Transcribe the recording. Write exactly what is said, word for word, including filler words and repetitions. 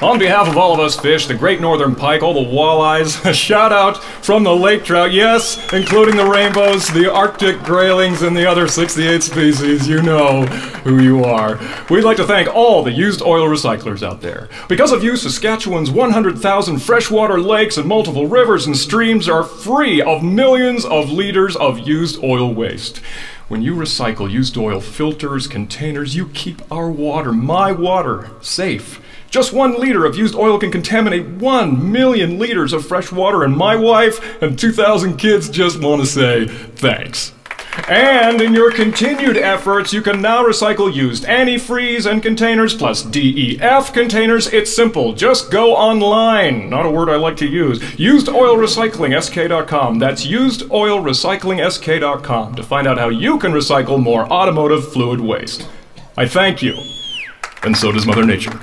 On behalf of all of us fish, the great northern pike, all the walleyes, a shout out from the lake trout, yes, including the rainbows, the arctic graylings, and the other sixty-eight species, you know who you are. We'd like to thank all the used oil recyclers out there. Because of you, Saskatchewan's one hundred thousand freshwater lakes and multiple rivers and streams are free of millions of liters of used oil waste. When you recycle used oil filters, containers, you keep our water, my water, safe. Just one liter of used oil can contaminate one million liters of fresh water, and my wife and two thousand kids just want to say thanks. And in your continued efforts, you can now recycle used antifreeze and containers, plus D E F containers. It's simple. Just go online. Not a word I like to use. used oil recycling S K dot com. That's used oil recycling S K dot com to find out how you can recycle more automotive fluid waste. I thank you. And so does Mother Nature.